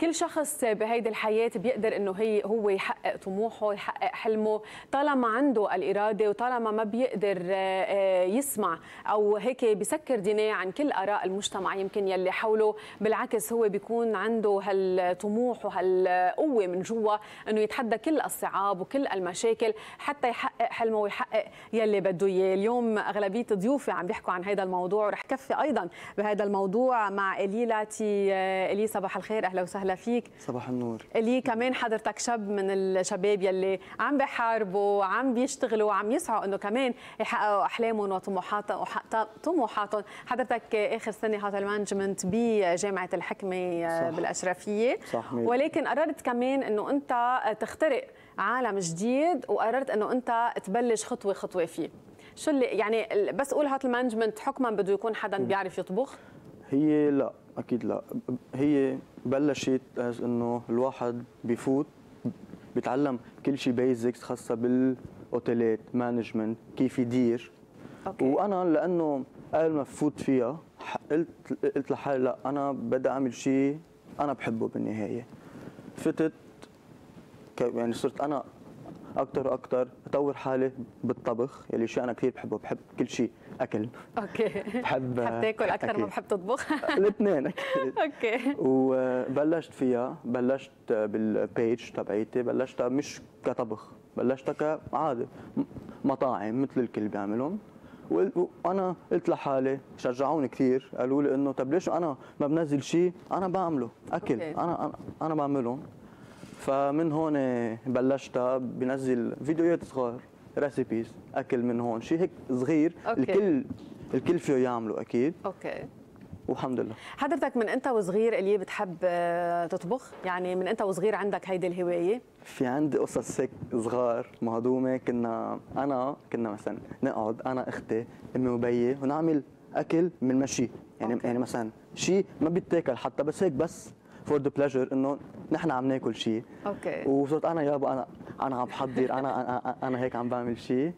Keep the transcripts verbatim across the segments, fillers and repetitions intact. كل شخص بهيدي الحياة بيقدر انه هي هو يحقق طموحه، يحقق حلمه، طالما عنده الإرادة وطالما ما بيقدر يسمع او هيك بسكر ديناه عن كل آراء المجتمع يمكن يلي حوله، بالعكس هو بيكون عنده هالطموح وهالقوة من جوا انه يتحدى كل الصعاب وكل المشاكل حتى يحقق حلمه ويحقق يلي بده اياه. اليوم أغلبية ضيوفي عم بيحكوا عن هذا الموضوع، ورح كفي أيضا بهذا الموضوع مع إيلي اللاتي. إيلي صباح الخير، أهلا وسهلا فيك. صباح النور. إيلي كمان حضرتك شاب من الشباب يلي عم بحاربوا وعم بيشتغلوا وعم يسعوا انه كمان يحققوا احلامهم وطموحاتهم طموحاتهم حضرتك اخر سنه هذا المانجمنت بجامعه الحكمه صح. بالاشرفيه صح. ولكن قررت كمان انه انت تخترق عالم جديد، وقررت انه انت تبلش خطوه خطوه فيه. شو اللي يعني بس اقول هذا المانجمنت حكما بده يكون حدا بيعرف يطبخ؟ هي لا اكيد لا، هي بلشت انه الواحد بفوت بيتعلم كل شيء بيزكس خاصه بالاوتيلات، مانجمنت، كيف يدير. أوكي. وانا لانه قبل ما فوت فيها قلت قلت لحالي لا، انا بدي اعمل شيء انا بحبه بالنهايه. فتت يعني صرت انا اكثر واكثر اطور حالي بالطبخ، يلي شيء انا كثير بحبه، بحب كل شيء اكل. اوكي. بحب بحب تاكل اكثر ما بحب تطبخ؟ الاثنين اكيد. اوكي. وبلشت فيها، بلشت بالبيج تبعيتي، بلشتها مش كطبخ، بلشتها كعادي مطاعم مثل الكل بيعملهم، وانا قلت لحالي شجعوني كثير، قالوا لي انه طب ليش انا ما بنزل شيء انا بعمله اكل؟ أوكي. انا انا بعملهم. فمن هون بلشتها، بنزل فيديوهات صغار، ريسيبيز، اكل من هون، شيء هيك صغير. أوكي. الكل الكل فيه يعمله اكيد. اوكي. والحمد لله. حضرتك من انت وصغير اللي بتحب تطبخ؟ يعني من انت وصغير عندك هيدي الهوايه؟ في عندي قصص هيك صغار مهضومه، كنا انا كنا مثلا نقعد انا اختي امي وبيي ونعمل اكل من مشي، يعني أوكي. يعني مثلا شيء ما بيتاكل حتى، بس هيك بس فور ذا بليجر انه نحن عم ناكل شيء. اوكي. وصرت انا يابا انا انا عم بحضر، انا انا انا هيك عم بعمل شيء.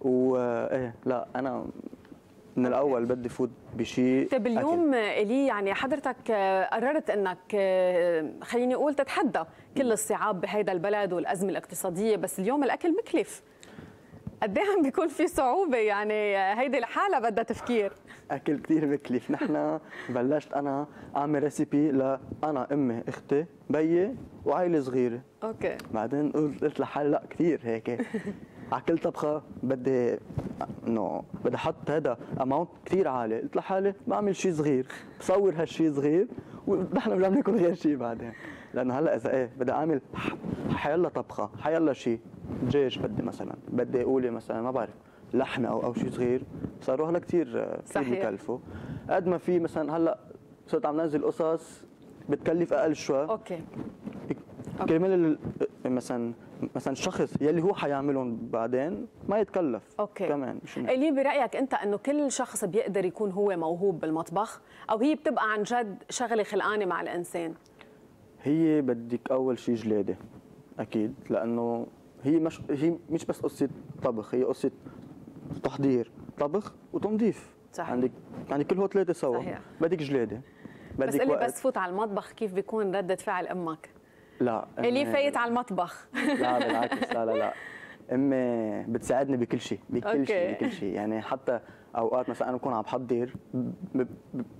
وايه لا انا من الاول بدي فوت بشيء. طيب اليوم إيلي يعني حضرتك قررت انك خليني اقول تتحدى كل الصعاب بهيدا البلد والازمه الاقتصاديه، بس اليوم الاكل مكلف. قد ايه عم بيكون في صعوبه؟ يعني هيدي لحالها بدها تفكير. اكل كثير مكلف، نحن بلشت انا اعمل ريسيبي لانا امي اختي بيي وعائله صغيره. اوكي. بعدين قلت لحالي لا كثير هيك، على كل طبخه بدي انه بدي احط هذا اماونت كثير عالي، قلت لحالي بعمل شيء صغير، بصور هالشيء صغير ونحن بدنا ناكل غير شيء بعدين، لانه هلا اذا ايه بدي اعمل حيلا طبخه، حيلا شيء دجاج بدي مثلا، بدي قولي مثلا ما بعرف لحمه او او شيء صغير، صاروا هلا كثير كثير بكلفوا، قد ما في مثلا هلا صرت عم ننزل قصص بتكلف اقل شوي. اوكي. كرمال مثلا مثلا الشخص يلي هو حيعملهم بعدين ما يتكلف. أوكي. كمان. إيلي برأيك أنت أنه كل شخص بيقدر يكون هو موهوب بالمطبخ، أو هي بتبقى عن جد شغلة خلقانة مع الإنسان؟ هي بدك أول شيء جلادة أكيد، لأنه هي مش هي مش بس قصة طبخ، هي قصة تحضير، طبخ وتنظيف. صحيح. عندك يعني كل هو ثلاثة سوا. صحيح. بدك جلادة، بدك بس اللي بس فوت على المطبخ كيف بيكون ردة فعل أمك؟ لا إيلي فايت على المطبخ. لا بالعكس، لا لا لا امي بتساعدني بكل شيء، بكل شيء بكل شيء، يعني حتى اوقات مثلا انا بكون عم بحضر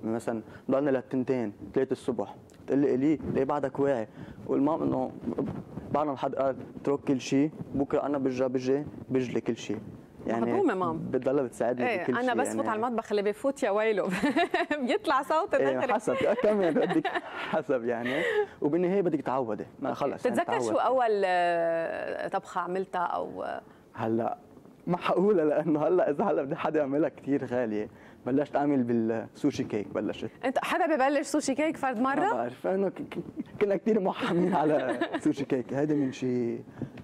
مثلا ضلنا للتنتين ثلاثة الصبح، بتقول لي إيلي ليه بعدك واعي؟ بقول مام انه بعد ما بحضر قالت اترك كل شيء، بكره انا برجع بجي بجلي كل شيء، يعني مهضومة مام بتضلها بتساعدني ايه بكل شيء. انا بس فوت يعني على المطبخ اللي بفوت يا ويله بيطلع صوت النتر. ايه حسب كمان بدك حسب يعني، وبالنهايه بدك تعودي ما خلص. تتذكر يعني شو اول طبخه عملتها او هلا ما حقولها لانه هلا اذا هلا بدي حدا يعملها كثير غاليه. بلشت اعمل بالسوشي كيك، بلشت انت حدا ببلش سوشي كيك فرد مره؟ ما بعرف، انه كنا كثير محامين على سوشي كيك، هذا من شيء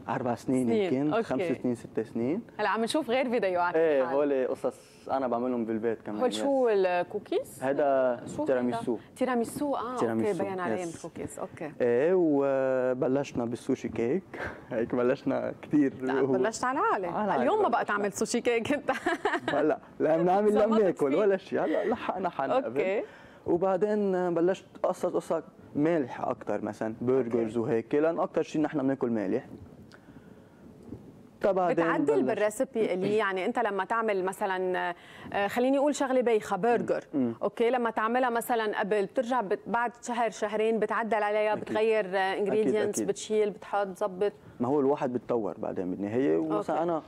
أربع سنين يمكن خمس سنين ست سنين. هلا عم نشوف غير فيديوهات. إيه هول قصص أنا بعملهم بالبيت كمان. هول شو الكوكيز؟ هذا تيراميسو. تيراميسو اه اوكي بين عليهم الكوكيز اوكي. إيه وبلشنا بالسوشي كيك هيك بلشنا كثير. بلشت على عالي. اليوم ما بقى تعمل سوشي كيك أنت. هلا لا بنعمل لا بناكل ولا شيء هلا لحقنا حالنا اوكي. وبعدين بلشت قصة قصة مالح اكثر مثلا برجرز وهيك لان اكثر شيء نحن بناكل مالح. بتعدل بالريسبي اللي يعني انت لما تعمل مثلا خليني اقول شغله بايخه برجر اوكي لما تعملها مثلا قبل بترجع بعد شهر شهرين بتعدل عليها بتغير انجريدينتس بتشيل بتحط بتظبط. ما هو الواحد بتطور بعدين بالنهايه ومثلا انا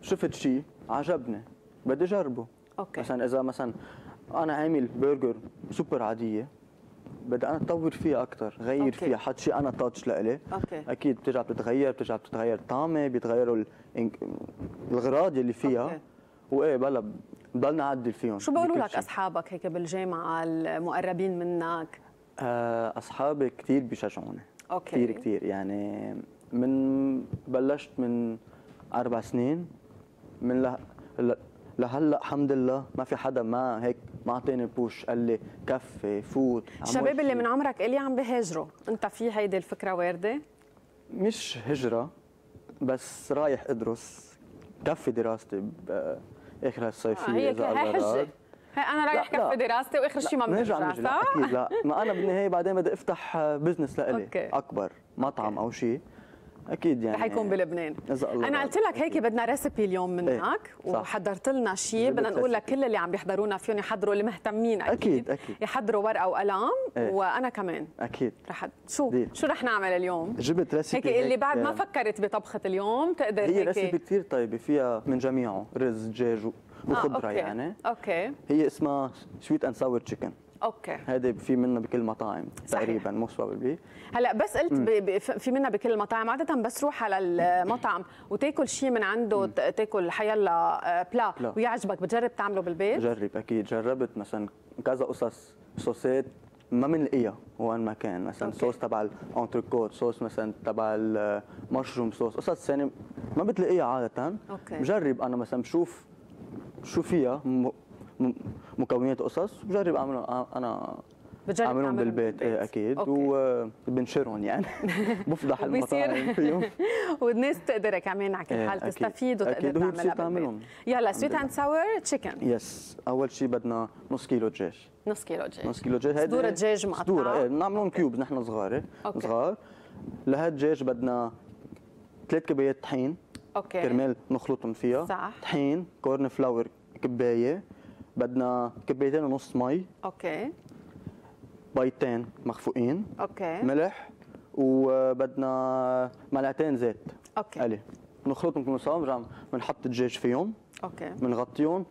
شفت شيء عجبني بدي اجربه. اوكي مثلا اذا مثلا انا عامل برجر سوبر عاديه بدي انا اطور فيها اكثر، غير أوكي. فيها، حط شيء انا تاتش لإلي اكيد بترجع بتتغير، بترجع بتتغير طعمه، بيتغيروا الاغراض اللي فيها أوكي. وايه بلا بضلنا اعدل فيهم. شو بيقولوا لك اصحابك هيك بالجامعه المقربين منك؟ آه اصحابي كثير بيشجعوني كثير كثير يعني من بلشت من اربع سنين من له... لهلا الحمد لله ما في حدا ما هيك ما اعطيني بوش قال لي كفي فوت. الشباب اللي من عمرك اللي عم بهاجروا انت في هيدي الفكره وارده؟ مش هجره بس رايح ادرس كفي دراستي باخر الصيف. آه هي اذا هاي حجه هاي انا رايح كفي دراستي واخر شيء ما بنرجع. لا اكيد لا ما انا بالنهايه بعدين بدي افتح بزنس لإلي اكبر مطعم أوكي. او شيء اكيد يعني حيكون بلبنان. انا قلت لك هيك بدنا ريسبي اليوم منك إيه؟ وحضرت لنا شيء بدنا نقول لك كل اللي عم بيحضرونا فيهم يحضروا اللي مهتمين اكيد, أكيد, أكيد. يحضروا ورقه وقلم إيه؟ وانا كمان اكيد رح شو دي. شو رح نعمل اليوم؟ جبت ريسبي هيك اللي بعد ما فكرت بطبخه اليوم تقدر هي هيك. ريسبي كثير طيبه فيها من جميعه رز دجاج وخضره. آه يعني اوكي هي اسمها سويت اند ساور تشيكن. اوكي هذا في منه بكل مطاعم تقريبا مو صعب. هلا بس قلت في منه بكل المطاعم عاده بس روح على المطعم وتاكل شيء من عنده تاكل حيلا بلا لا. ويعجبك بتجرب تعمله بالبيت؟ جرب اكيد جربت مثلا كذا قصص صوصات ما بنلاقيها وين ما كان مثلا أوكي. صوص تبع الانتريكوت صوص مثلا تبع المشروم صوص قصص ثانيه ما بتلاقيها عاده. أوكي. بجرب انا مثلا بشوف شو فيها مكونات قصص بجرب اعملهم انا اعملهم بالبيت, بالبيت. إيه اكيد وبنشرهم يعني بفضح المطاعم فيهم والناس تقدر كمان على كل حال تستفيد وتقدر تعملها بالبيت. يلا سويت اند ساور تشيكن يس. اول شيء بدنا نص كيلو دجاج نص كيلو دجاج نص كيلو دجاج صدور دجاج مقطعه صدور ايه بنعملهم كيوبز نحن صغار صغار. لهالدجاج بدنا ثلاث كبايات طحين اوكي كرمال نخلطهم فيها صح طحين كورن فلاور كبايه بدنا كبايتين ونص مي اوكي بيضتين مخفوقين اوكي ملح وبدنا معلقتين زيت اوكي قلي بنخلطهم كلهم سوا بنحط الدجاج فيهم اوكي بنغطيهم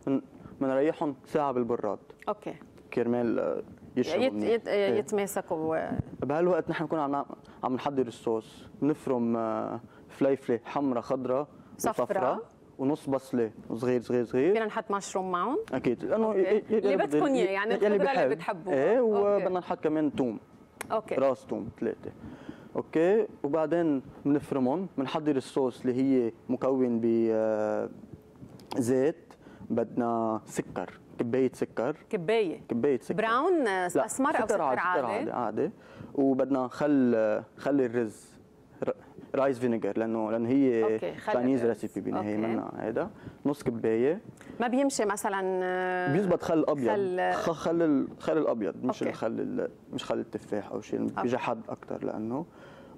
بنريحهم ساعه بالبراد اوكي كرمال يشربوا يت يت يتماسكوا. بهالوقت نحن بنكون عم عم نحضر الصوص بنفرم فليفله حمراء خضراء صفراء ونص بصله صغير صغير صغير فينا نحط مشروم معهم اكيد لانه اللي بدكم اياه يعني الخضره اللي, اللي بتحبوها ايه وبدنا نحط كمان توم اوكي راس توم ثلاثه اوكي وبعدين بنفرمهم بنحضر الصوص اللي هي مكون بزيت بدنا سكر كبايه سكر كبايه كبايه سكر براون اسمر او سكر عادي عادي عادي وبدنا خل خل الرز رايس فينيجر لانه لان هي تشاينيز ريسيبي بالنهايه منا هيدا نص كبايه ما بيمشي مثلا بيزبط خل ابيض خل خل الخل الابيض مش أوكي. الخل مش خل التفاح او شيء بيجي حد اكثر لانه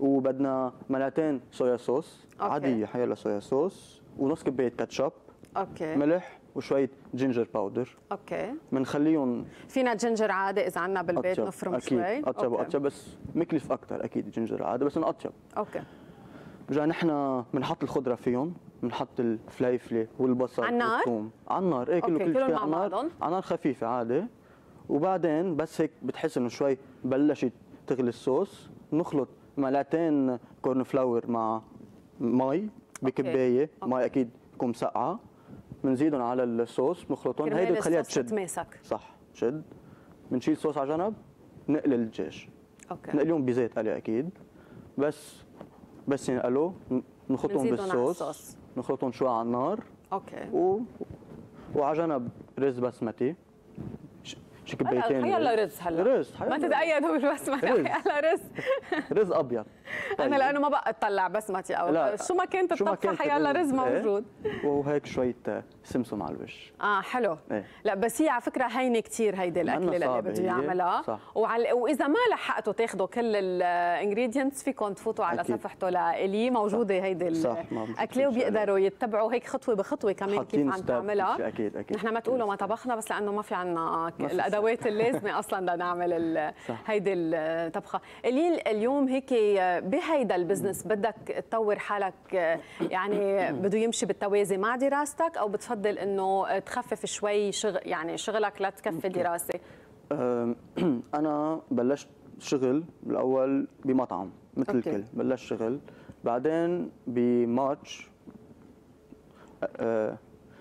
وبدنا ملعقتين صويا صوص أوكي. عاديه حيلا صويا صوص ونص كبايه كاتشب اوكي ملح وشويه جينجر باودر اوكي بنخليهم فينا جينجر عادي اذا عندنا بالبيت نفرم شوي اكيد اطيب واطيب بس مكلف اكثر اكيد جينجر عادي بس اطيب اوكي رجع نحن بنحط الخضره فيهم بنحط الفليفله والبصل والثوم على النار ايه كله كله على النار على نار خفيفه عادي وبعدين بس هيك بتحس انه شوي بلشت تغلي الصوص نخلط معلقتين كورن فلاور مع مي بكبايه مي اكيد تكون مسقعه بنزيدهم على الصوص بنخلطهم هيدي بتخليها تشد تتماسك صح تشد بنشيل الصوص على جنب نقلي الدجاج اوكي نقليهم بزيت قلي اكيد بس بس ينقلوه نخلطهم بالصوص، نخلطهم شوي على النار. اوكي. و... وعلى جنب رز بسمتي، شي كبايتين. يلا رز هلا. رز ما تتأيدوا بالبسمتي، يلا رز. رز ابيض. طيب. انا لانه ما بقى اطلع بسمتي او شو ما كنت الطبخه يلا رز موجود. ايه؟ وهيك شويه سمسم على الوش. اه حلو. ايه؟ لا بس هي على فكره هينه كثير هيدي الاكله اللي بده يعملها. صح. وعلى واذا ما لحقتوا تاخذوا كل الانجريدينتس فيكم تفوتوا على أكيد. صفحته لإيلي موجوده هيدي الاكله وبيقدروا يتبعوا هيك خطوه بخطوه كمان كيف عم تعملها. اكيد اكيد. نحن ما تقولوا ما طبخنا بس لانه ما في عندنا الادوات اللازمه اصلا لنعمل هيدي الطبخه. إيلي اليوم هيك بهيدا البزنس بدك تطور حالك، يعني بده يمشي بالتوازي مع دراستك او بتفضل انه تخفف شوي شغل، يعني شغلك لا تكفي دراسه؟ انا بلشت شغل بالاول بمطعم مثل أوكي. الكل بلشت شغل، بعدين بمارتش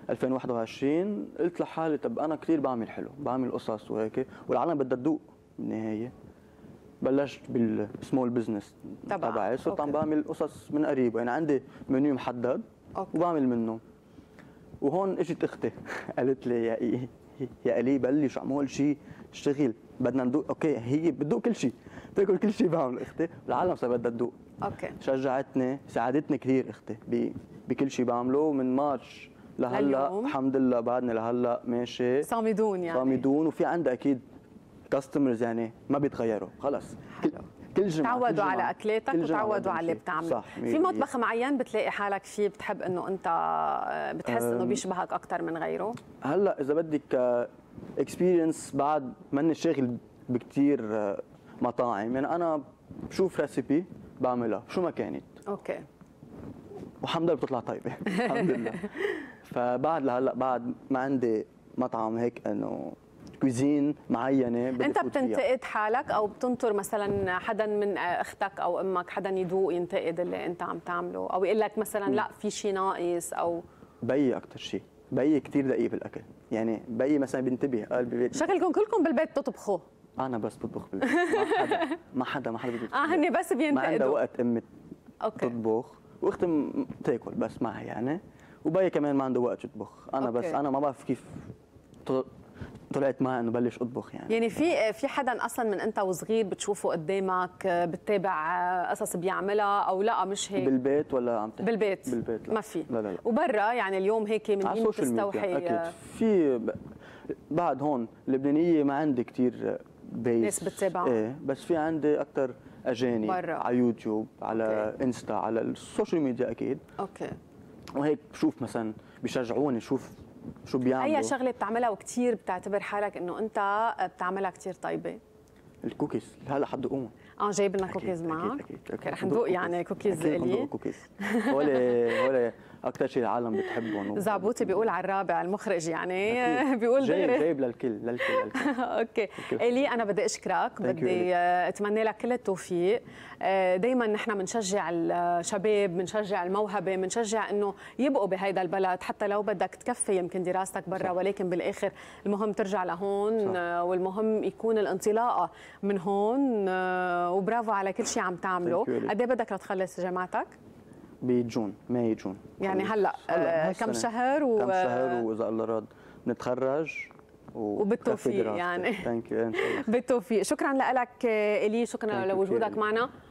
ألفين وواحد وعشرين قلت لحالي طب انا كثير بعمل حلو، بعمل قصص وهيك والعالم بدها تذوق بالنهايه. بلشت بالسمول بزنس تبعي، صرت عم بعمل قصص من قريب، يعني عندي منيو محدد أوكي. وبعمل منه. وهون اجت اختي قالت لي يا إيه يا إيلي بلش اعمل شيء، اشتغل بدنا ندوق. اوكي هي بتدوق كل شيء، بتاكل كل شيء بعمل اختي، العالم صار بدها تدوق. اوكي شجعتني، ساعدتني كثير اختي بكل شيء بعمله من مارش لهلا الحمد لله بعدني لهلا ماشي صامدون، يعني صامدون وفي عندي اكيد كاستمرز يعني ما بيتغيروا خلص كل, كل جمعه تعودوا على اكلاتك وتعودوا على اللي بتعمله. في مطبخ معين بتلاقي حالك فيه بتحب انه انت بتحس انه بيشبهك اكثر من غيره؟ هلا اذا بدك اكسبيرينس بعد ماني شاغل بكثير مطاعم، يعني انا بشوف ريسيبي بعملها شو ما كانت اوكي والحمد لله بتطلع طيبه الحمد لله. فبعد لهلا بعد ما عندي مطعم هيك انه كوزين معينه. انت بتنتقد حالك او بتنطر مثلا حدا من اختك او امك حدا يذوق ينتقد اللي انت عم تعمله او يقول لك مثلا م. لا في شيء ناقص او بيي اكثر شيء، بيي كثير دقيق بالاكل، يعني بيي مثلا بينتبه قال ببيت شكلكم كلكم بالبيت تطبخوا؟ انا بس بطبخ بالبيت ما حدا ما حدا بيطبخ. اه هن بس بينتقدوا ما عندها وقت امي تطبخ واختي تاكل بس معها يعني، وبيي كمان ما عنده وقت يطبخ. انا أوكي. بس انا ما بعرف كيف طلعت معي انه بلش اطبخ يعني. يعني في في حدا اصلا من انت وصغير بتشوفه قدامك بتتابع قصص بيعملها او لا مش هيك؟ بالبيت ولا عم تحكي؟ بالبيت بالبيت لا. ما في لا لا لا. وبرا يعني اليوم هيك من مين بتستوحي؟ اكيد في بعد هون لبنانيه ما عندي كثير بيس ناس بتتابعها ايه، بس في عندي اكثر اجانب على يوتيوب على أوكي. انستا على السوشيال ميديا اكيد اوكي. وهيك بشوف مثلا بشجعوني شوف شو بيعملوا. اي شغله بتعملها وكثير بتعتبر حالك انه انت بتعملها كثير طيبه؟ الكوكيز هلا حدقوهم. اه جايب لنا كوكيز معك؟ اكيد اكيد رح ندوق يعني كوكيز إيلي. كوكيز هول هول اكثر شيء العالم بتحبهم. زعبوطي بيقول على الرابع المخرج يعني بيقول جايب جايب للكل للكل, للكل. اوكي إيلي انا بدي اشكرك، بدي اتمنى لك كل التوفيق. دائما نحن بنشجع الشباب، بنشجع الموهبه، بنشجع انه يبقوا بهيدا البلد حتى لو بدك تكفي يمكن دراستك برا ولكن بالاخر المهم ترجع لهون صح. والمهم يكون الانطلاقه من هون. وبرافو على كل شيء عم تعمله. قد ايه بدك لتخلص جامعتك؟ بجون ماي جون يعني هلا آه كم شهر و... كم شهر واذا الله راد نتخرج و... وبالتوفيق يعني. ثانك يو ان شاء الله بالتوفيق. شكرا لك إيلي، شكرا لوجودك معنا.